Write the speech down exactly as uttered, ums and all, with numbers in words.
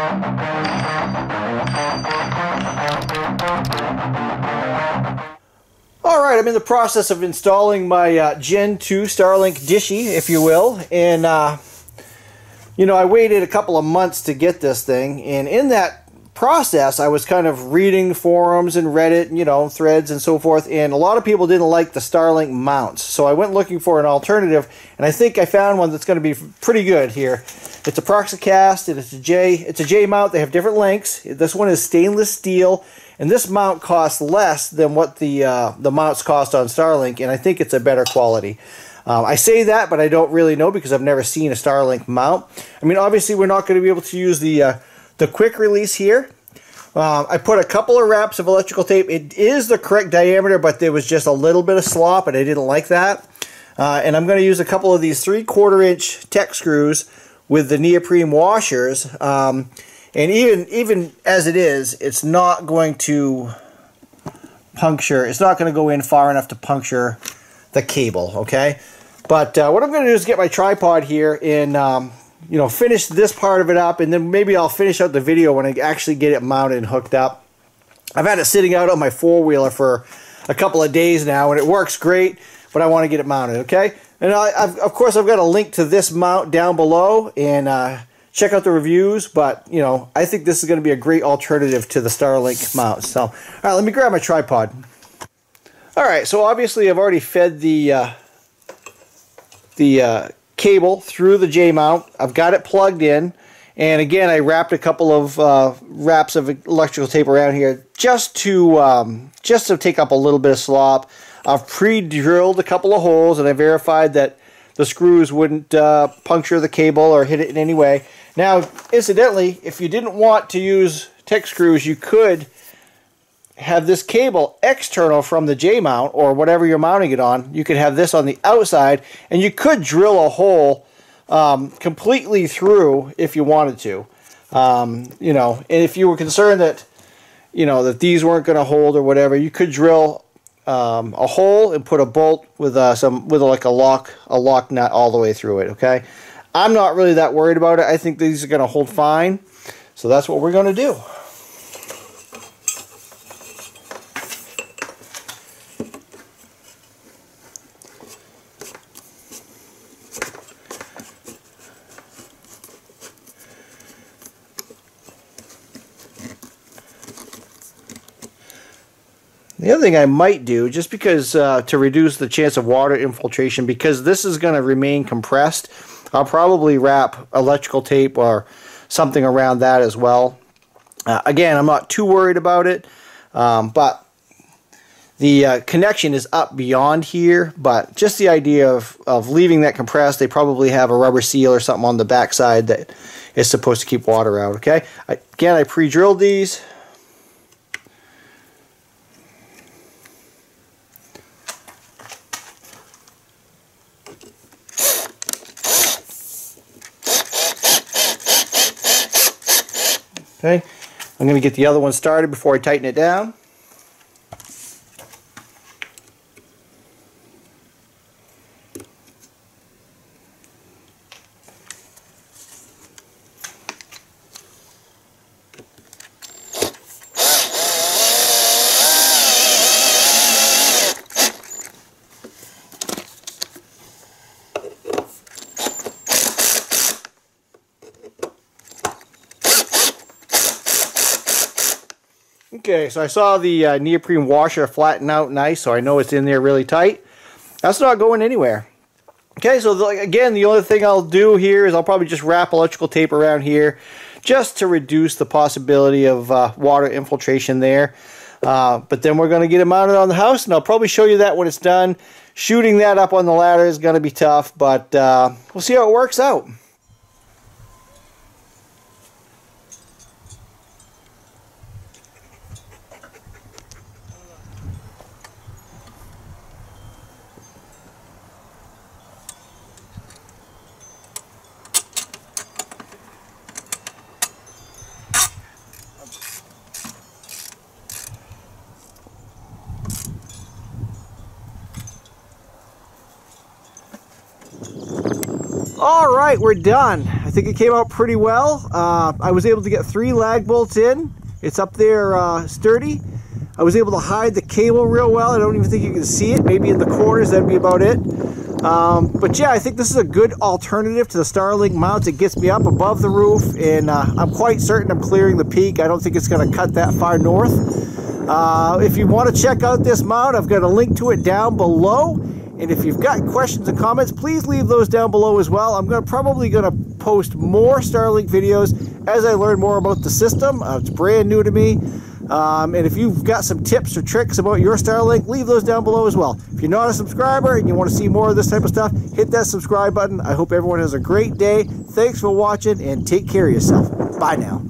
Alright, I'm in the process of installing my uh, Gen two Starlink dishy, if you will, and uh, you know, I waited a couple of months to get this thing, and in that process I was kind of reading forums and Reddit and, you know, threads and so forth, and a lot of people didn't like the Starlink mounts, so I went looking for an alternative, and I think I found one that's going to be pretty good here. It's a ProxyCast, and it's a J it's a J mount. They have different lengths. This one is stainless steel, and this mount costs less than what the uh, the mounts cost on Starlink, and I think it's a better quality. Um, I say that, but I don't really know because I've never seen a Starlink mount. I mean, obviously we're not going to be able to use the uh, the quick release here. Um, I put a couple of wraps of electrical tape. It is the correct diameter, but there was just a little bit of slop, and I didn't like that. Uh, and I'm going to use a couple of these three quarter inch tech screws with the neoprene washers. Um, and even even as it is, it's not going to puncture. It's not going to go in far enough to puncture the cable, okay? But uh, what I'm going to do is get my tripod here and... Um, you know, finish this part of it up, and then maybe I'll finish out the video when I actually get it mounted and hooked up. I've had it sitting out on my four-wheeler for a couple of days now, and it works great, but I want to get it mounted, okay? And I, I've, of course, I've got a link to this mount down below, and uh, check out the reviews, but, you know, I think this is going to be a great alternative to the Starlink mount. So, all right, let me grab my tripod. All right, so obviously I've already fed the, uh, the, uh, cable through the J mount. I've got it plugged in, and again I wrapped a couple of uh, wraps of electrical tape around here just to um, just to take up a little bit of slop. I've pre-drilled a couple of holes, and I verified that the screws wouldn't uh, puncture the cable or hit it in any way. Now, incidentally, if you didn't want to use tech screws, you could have this cable external from the J mount or whatever you're mounting it on. You could have this on the outside, and you could drill a hole um, completely through if you wanted to. Um, you know, and if you were concerned that, you know, that these weren't going to hold or whatever, you could drill um, a hole and put a bolt with uh, some with like a lock a lock nut all the way through it. Okay, I'm not really that worried about it. I think these are going to hold fine, so that's what we're going to do. The other thing I might do, just because uh, to reduce the chance of water infiltration, because this is going to remain compressed, I'll probably wrap electrical tape or something around that as well. Uh, again, I'm not too worried about it, um, but the uh, connection is up beyond here, but just the idea of, of leaving that compressed, they probably have a rubber seal or something on the backside that is supposed to keep water out, okay? I, again, I pre-drilled these. Okay, I'm going to get the other one started before I tighten it down. Okay, so I saw the uh, neoprene washer flatten out nice, so I know it's in there really tight. That's not going anywhere. Okay, so the, again, the only thing I'll do here is I'll probably just wrap electrical tape around here just to reduce the possibility of uh, water infiltration there. Uh, but then we're going to get it mounted on the house, and I'll probably show you that when it's done. Shooting that up on the ladder is going to be tough, but uh, we'll see how it works out. All right, we're done. I I think it came out pretty well. Uh, I was able to get three lag bolts in. It's up there uh, sturdy. I was able to hide the cable real well. I don't even think you can see it. Maybe in the corners, that'd be about it. Um, but yeah, I think this is a good alternative to the Starlink mount. It gets me up above the roof, and uh, I'm quite certain I'm clearing the peak. I don't think it's going to cut that far north. Uh, if you want to check out this mount, I've got a link to it down below. And if you've got questions and comments, please leave those down below as well. I'm gonna, probably going to post more Starlink videos as I learn more about the system. Uh, it's brand new to me. Um, and if you've got some tips or tricks about your Starlink, leave those down below as well. If you're not a subscriber and you want to see more of this type of stuff, hit that subscribe button. I hope everyone has a great day. Thanks for watching, and take care of yourself. Bye now.